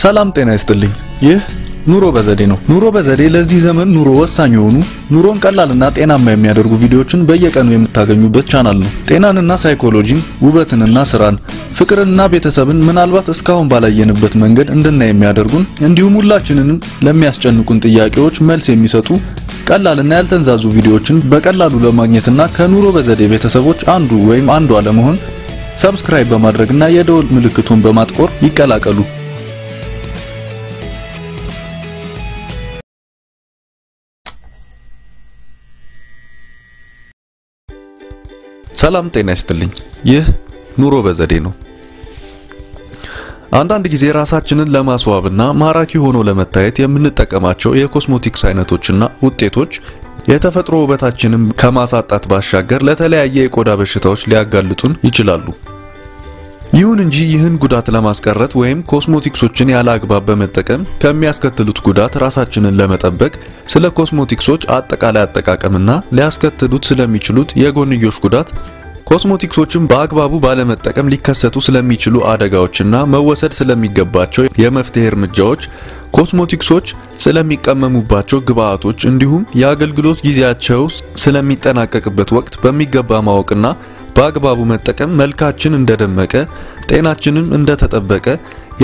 ሰላም ጤና ይስጥልኝ ይህ ኑሮ በዘዴ ነው ኑሮ በዘዴ ለዚህ ዘመን ኑሮ ወሳኝ የሆኑ ኑሮን ቀላልና ጤናማ የሚያደርጉ ቪዲዮዎችን በየቀኑ የምታገኙበት ቻናል ነው ጤናንና ሳይኮሎጂን ውበትንና ስራን ፍቅርንና ቤተሰብን ምናልባት እስካሁን ባላየንበት መንገድ እንድናይ የሚያደርጉን እንዲሁም ሁላችንንም ለሚያስጨንቁን ጥያቄዎች መልስ የሚሰጡ ቀላልና ያልተንዛዙ ቪዲዮዎችን በቀላሉ ለማግኘትና ከኑሮ በዘዴ ቤተሰቦች አንዱ ወይም አንዱ አለመሆን ሰብስክራይብ በማድረግና የደወል ምልክቱን በማጥቆር ይቀላቀሉ ሰላም ጤና ይስጥልኝ ይህ ኑሮ በዘዴ ነው አንዳንድ ጊዜ ራሳችንን ለማስዋብና ማራኪ ሆኖ ለመታየት የምንጠቀማቸው የኮስሞቲክስ አይነቶችና ውጤቶች የተፈጥሮ ውበታችንን ከማሳጣት ባሻገር ለተለያየ የቆዳ በሽታዎች ሊያጋልጡን ይችላሉ ይሁን እንጂ ይህን ጉዳት ለማስቀረት ወይም ኮስሞቲክሶችን ያላግባብ በመጠቀም ከሚያስከትሉት ጉዳት ራሳችንን ለመጠበቅ ስለ ኮስሞቲክሶች አጠቃላይ አጠቃቀምና ሊያስከትሉት ስለሚችሉት የጎንዮሽ ጉዳት ኮስሞቲክሶችን በአግባቡ ባለመጠቀም ሊከሰቱ ስለሚችሉ አደጋዎችና መወሰድ ስለሚገባቸው የመፍትሄ እርምጃዎች ኮስሞቲክሶች ስለሚቀመሙባቸው ግብአቶች እንዲሁም የአገልግሎት ጊዜያቸው ስለሚጠናቀቅበት ወቅት በሚገባ ማወቅና በአግባቡ መጠቀም መልካችን እንደደመቀ ጤናችንም እንደተጠበቀ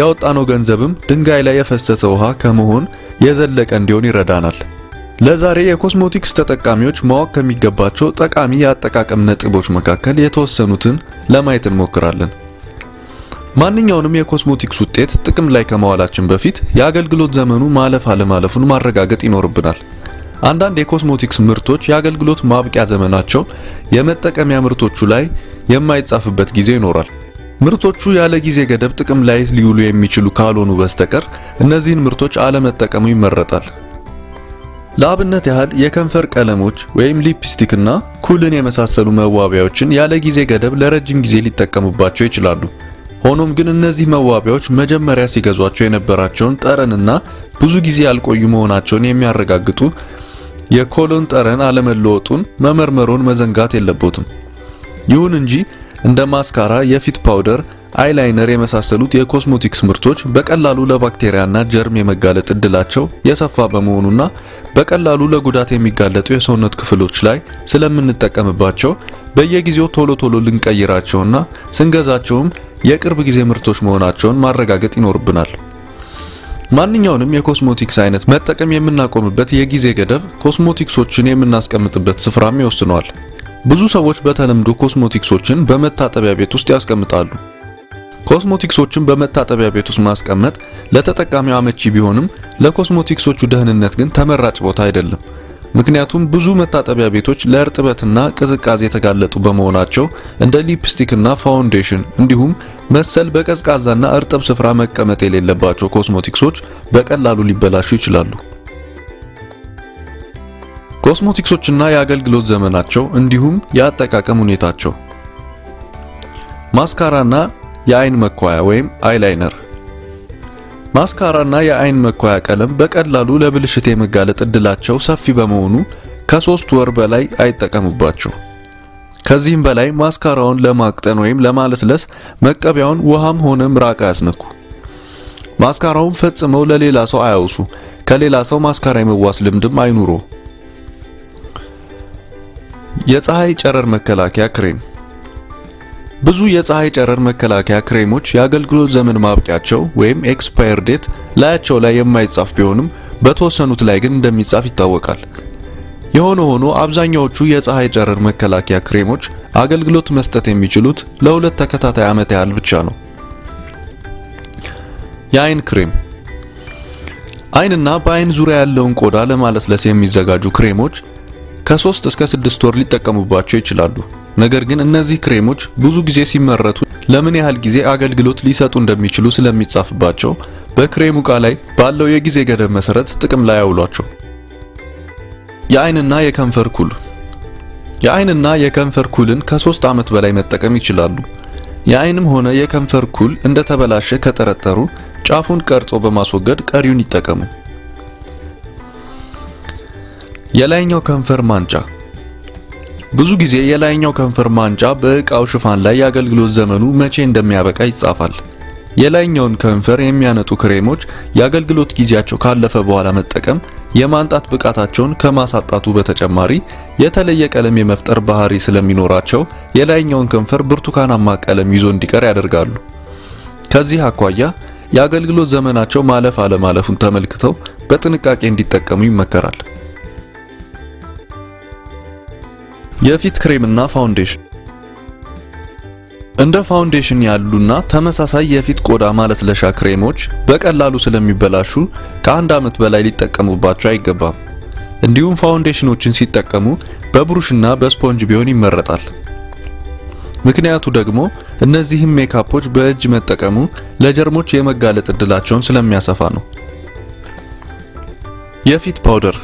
ያወጣነው ገንዘብም ድንጋይ ላይ የፈሰሰ ውሃ ከመሆን የዘለቀ እንዲሆን ይረዳናል ለዛሬ የኮስሞቲክስ ተጠቃሚዎች ማወቅ ከሚገባቸው ጠቃሚ ያጠቃቀም ነጥቦች መካከል የተወሰኑትን ለማየት እንሞክራለን። ማንኛውንም የኮስሞቲክስ ውጤት ጥቅም ላይ ከመዋላችን በፊት የአገልግሎት ዘመኑ ማለፍ አለማለፉን ማረጋገጥ ይኖርብናል። አንዳንድ የኮስሞቲክስ ምርቶች የአገልግሎት ማብቂያ ዘመናቸው የመጠቀሚያ ምርቶቹ ላይ የማይጻፍበት ጊዜ ይኖራል። ምርቶቹ ያለ ጊዜ ገደብ ጥቅም ላይ ሊውሉ የሚችሉ ካልሆኑ በስተቀር እነዚህን ምርቶች አለመጠቀሙ ይመረጣል። ላብነት ያህል የከንፈር ቀለሞች ወይም ሊፕስቲክ እና ኩልን የመሳሰሉ መዋቢያዎችን ያለ ጊዜ ገደብ ለረጅም ጊዜ ሊጠቀሙባቸው ይችላሉ። ሆኖም ግን እነዚህ መዋቢያዎች መጀመሪያ ሲገዟቸው የነበራቸውን ጠረንና ብዙ ጊዜ ያልቆዩ መሆናቸውን የሚያረጋግጡ የኮሎን ጠረን አለመለወጡን መመርመሩን መዘንጋት የለበትም። ይሁን እንጂ እንደ ማስካራ፣ የፊት ፓውደር አይላይነር የመሳሰሉት የኮስሞቲክስ ምርቶች በቀላሉ ለባክቴሪያና ጀርም የመጋለጥ እድላቸው የሰፋ በመሆኑና በቀላሉ ለጉዳት የሚጋለጡ የሰውነት ክፍሎች ላይ ስለምንጠቀምባቸው በየጊዜው ቶሎ ቶሎ ልንቀይራቸውና ስንገዛቸውም የቅርብ ጊዜ ምርቶች መሆናቸውን ማረጋገጥ ይኖርብናል። ማንኛውንም የኮስሞቲክስ አይነት መጠቀም የምናቆምበት የጊዜ ገደብ ኮስሞቲክሶችን የምናስቀምጥበት ስፍራም ይወስነዋል። ብዙ ሰዎች በተለምዶ ኮስሞቲክሶችን በመታጠቢያ ቤት ውስጥ ያስቀምጣሉ። ኮስሞቲክሶችን በመታጠቢያ ቤት ውስጥ ማስቀመጥ ለተጠቃሚው አመቺ ቢሆንም ለኮስሞቲክሶቹ ደህንነት ግን ተመራጭ ቦታ አይደለም። ምክንያቱም ብዙ መታጠቢያ ቤቶች ለእርጥበትና ቅዝቃዜ የተጋለጡ በመሆናቸው እንደ ሊፕስቲክና ፋውንዴሽን እንዲሁም መሰል በቀዝቃዛና እርጥብ ስፍራ መቀመጥ የሌለባቸው ኮስሞቲክሶች በቀላሉ ሊበላሹ ይችላሉ። ኮስሞቲክሶችና የአገልግሎት ዘመናቸው እንዲሁም የአጠቃቀም ሁኔታቸው ማስካራና የአይን መኳያ ወይም አይላይነር ማስካራና የአይን መኳያ ቀለም በቀላሉ ለብልሽት የመጋለጥ እድላቸው ሰፊ በመሆኑ ከ3 ወር በላይ አይጠቀሙባቸው። ከዚህም በላይ ማስካራውን ለማቅጠን ወይም ለማለስለስ መቀቢያውን ውሃም ሆነ ምራቅ ያስነኩ። ማስካራውን ፈጽመው ለሌላ ሰው አያውሱ። ከሌላ ሰው ማስካራ የመዋስ ልምድም አይኑሮ። የፀሐይ ጨረር መከላከያ ክሬም ብዙ የፀሐይ ጨረር መከላከያ ክሬሞች የአገልግሎት ዘመን ማብቂያቸው ወይም ኤክስፓየር ዴት ላያቸው ላይ የማይጻፍ ቢሆንም በተወሰኑት ላይ ግን እንደሚጻፍ ይታወቃል። የሆነ ሆኖ አብዛኛዎቹ የፀሐይ ጨረር መከላከያ ክሬሞች አገልግሎት መስጠት የሚችሉት ለሁለት ተከታታይ ዓመት ያህል ብቻ ነው። የአይን ክሬም አይንና በአይን ዙሪያ ያለውን ቆዳ ለማለስለስ የሚዘጋጁ ክሬሞች ከ3 እስከ 6 ወር ሊጠቀሙባቸው ይችላሉ። ነገር ግን እነዚህ ክሬሞች ብዙ ጊዜ ሲመረቱ ለምን ያህል ጊዜ አገልግሎት ሊሰጡ እንደሚችሉ ስለሚጻፍባቸው በክሬሙ ቃል ላይ ባለው የጊዜ ገደብ መሰረት ጥቅም ላይ ያውሏቸው። የአይንና የከንፈር ኩል የአይንና የከንፈር ኩልን ከ3 ዓመት በላይ መጠቀም ይችላሉ። የአይንም ሆነ የከንፈር ኩል እንደተበላሸ ከተጠረጠሩ ጫፉን ቀርጾ በማስወገድ ቀሪውን ይጠቀሙ። የላይኛው ከንፈር ማንጫ ብዙ ጊዜ የላይኛው ከንፈር ማንጫ በእቃው ሽፋን ላይ የአገልግሎት ዘመኑ መቼ እንደሚያበቃ ይጻፋል። የላይኛውን ከንፈር የሚያነጡ ክሬሞች ያገልግሎት ጊዜያቸው ካለፈ በኋላ መጠቀም የማንጣት ብቃታቸውን ከማሳጣቱ በተጨማሪ የተለየ ቀለም የመፍጠር ባህሪ ስለሚኖራቸው የላይኛውን ከንፈር ብርቱካናማ ቀለም ይዞ እንዲቀር ያደርጋሉ። ከዚህ አኳያ ያገልግሎት ዘመናቸው ማለፍ አለማለፉን ተመልክተው በጥንቃቄ እንዲጠቀሙ ይመከራል። የፊት ክሬምና ፋውንዴሽን እንደ ፋውንዴሽን ያሉና ተመሳሳይ የፊት ቆዳ ማለስለሻ ክሬሞች በቀላሉ ስለሚበላሹ ከአንድ አመት በላይ ሊጠቀሙባቸው አይገባም። እንዲሁም ፋውንዴሽኖችን ሲጠቀሙ በብሩሽና በስፖንጅ ቢሆን ይመረጣል። ምክንያቱ ደግሞ እነዚህ ሜካፖች በእጅ መጠቀሙ ለጀርሞች የመጋለጥ እድላቸውን ስለሚያሰፋ ነው። የፊት ፓውደር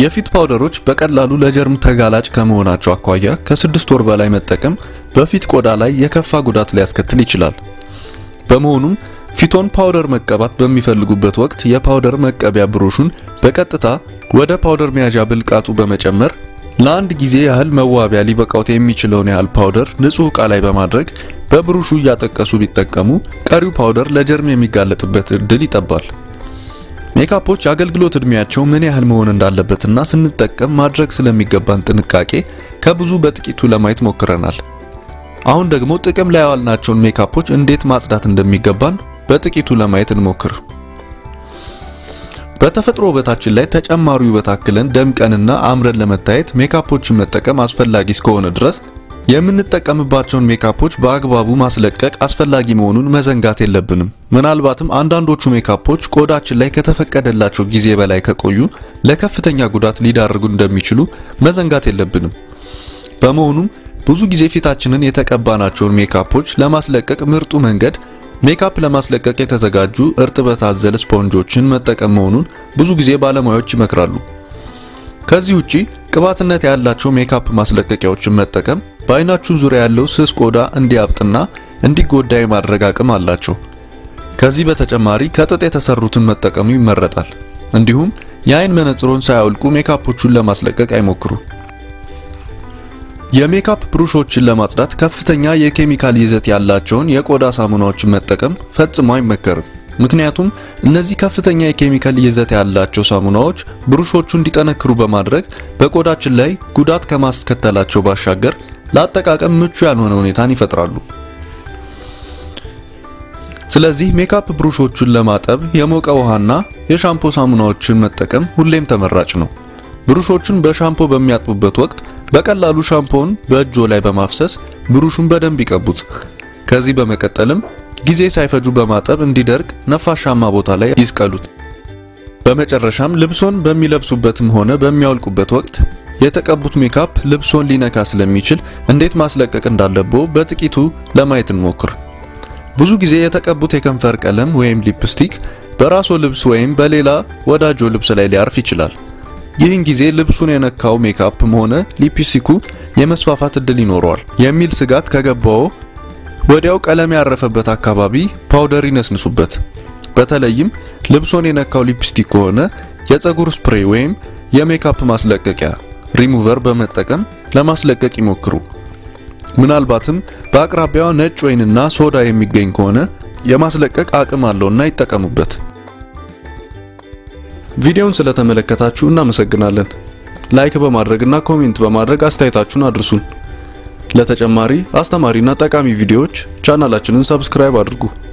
የፊት ፓውደሮች በቀላሉ ለጀርም ተጋላጭ ከመሆናቸው አኳያ ከ6 ወር በላይ መጠቀም በፊት ቆዳ ላይ የከፋ ጉዳት ሊያስከትል ይችላል። በመሆኑም ፊቶን ፓውደር መቀባት በሚፈልጉበት ወቅት የፓውደር መቀቢያ ብሩሹን በቀጥታ ወደ ፓውደር መያዣ ብልቃጡ በመጨመር ለአንድ ጊዜ ያህል መዋቢያ ሊበቃውት የሚችለውን ያህል ፓውደር ንጹህ ዕቃ ላይ በማድረግ በብሩሹ ያጠቀሱ ቢጠቀሙ ቀሪው ፓውደር ለጀርም የሚጋለጥበት እድል ይጠባል። ሜካፖች አገልግሎት እድሜያቸው ምን ያህል መሆን እንዳለበትና ስንጠቀም ማድረግ ስለሚገባን ጥንቃቄ ከብዙ በጥቂቱ ለማየት ሞክረናል። አሁን ደግሞ ጥቅም ላይ ያዋልናቸውን ሜካፖች እንዴት ማጽዳት እንደሚገባን በጥቂቱ ለማየት እንሞክር። በተፈጥሮ ውበታችን ላይ ተጨማሪ ውበት አክለን ደምቀንና አምረን ለመታየት ሜካፖችን መጠቀም አስፈላጊ እስከሆነ ድረስ የምንጠቀምባቸውን ሜካፖች በአግባቡ ማስለቀቅ አስፈላጊ መሆኑን መዘንጋት የለብንም። ምናልባትም አንዳንዶቹ ሜካፖች ቆዳችን ላይ ከተፈቀደላቸው ጊዜ በላይ ከቆዩ ለከፍተኛ ጉዳት ሊዳርጉ እንደሚችሉ መዘንጋት የለብንም። በመሆኑም ብዙ ጊዜ ፊታችንን የተቀባናቸውን ሜካፖች ለማስለቀቅ ምርጡ መንገድ ሜካፕ ለማስለቀቅ የተዘጋጁ እርጥበት አዘል ስፖንጆችን መጠቀም መሆኑን ብዙ ጊዜ ባለሙያዎች ይመክራሉ። ከዚህ ውጪ ቅባትነት ያላቸው ሜካፕ ማስለቀቂያዎችን መጠቀም ባይናቹ ዙሪያ ያለው ስስ ቆዳ እንዲያብጥና እንዲጎዳ የማድረግ አቅም አላቸው። ከዚህ በተጨማሪ ከጥጥ የተሰሩትን መጠቀሙ ይመረጣል። እንዲሁም የአይን መነጽሮን ሳያወልቁ ሜካፖቹን ለማስለቀቅ አይሞክሩ። የሜካፕ ብሩሾችን ለማጽዳት ከፍተኛ የኬሚካል ይዘት ያላቸውን የቆዳ ሳሙናዎችን መጠቀም ፈጽሞ አይመከርም። ምክንያቱም እነዚህ ከፍተኛ የኬሚካል ይዘት ያላቸው ሳሙናዎች ብሩሾቹን እንዲጠነክሩ በማድረግ በቆዳችን ላይ ጉዳት ከማስከተላቸው ባሻገር ለአጠቃቀም ምቹ ያልሆነ ሁኔታን ይፈጥራሉ። ስለዚህ ሜካፕ ብሩሾቹን ለማጠብ የሞቀ ውሃና የሻምፖ ሳሙናዎችን መጠቀም ሁሌም ተመራጭ ነው። ብሩሾቹን በሻምፖ በሚያጥቡበት ወቅት በቀላሉ ሻምፖውን በእጆ ላይ በማፍሰስ ብሩሹን በደንብ ይቀቡት። ከዚህ በመቀጠልም ጊዜ ሳይፈጁ በማጠብ እንዲደርቅ ነፋሻማ ቦታ ላይ ይስቀሉት። በመጨረሻም ልብሶን በሚለብሱበትም ሆነ በሚያወልቁበት ወቅት የተቀቡት ሜካፕ ልብሶን ሊነካ ስለሚችል እንዴት ማስለቀቅ እንዳለበት በጥቂቱ ለማየት እንሞክር። ብዙ ጊዜ የተቀቡት የከንፈር ቀለም ወይም ሊፕስቲክ በራስዎ ልብስ ወይም በሌላ ወዳጆ ልብስ ላይ ሊያርፍ ይችላል። ይህን ጊዜ ልብሱን የነካው ሜካፕም ሆነ ሊፕስቲኩ የመስፋፋት እድል ይኖረዋል የሚል ስጋት ከገባው ወዲያው ቀለም ያረፈበት አካባቢ ፓውደር ይነስንሱበት። በተለይም ልብሶን የነካው ሊፕስቲክ ከሆነ የፀጉር ስፕሬይ ወይም የሜካፕ ማስለቀቂያ ሪሙቨር በመጠቀም ለማስለቀቅ ይሞክሩ። ምናልባትም በአቅራቢያው ነጭ ወይንና ሶዳ የሚገኝ ከሆነ የማስለቀቅ አቅም አለውና ይጠቀሙበት። ቪዲዮውን ስለተመለከታችሁ እናመሰግናለን። ላይክ በማድረግና ኮሜንት በማድረግ አስተያየታችሁን አድርሱን። ለተጨማሪ አስተማሪና ጠቃሚ ቪዲዮዎች ቻናላችንን ሰብስክራይብ አድርጉ።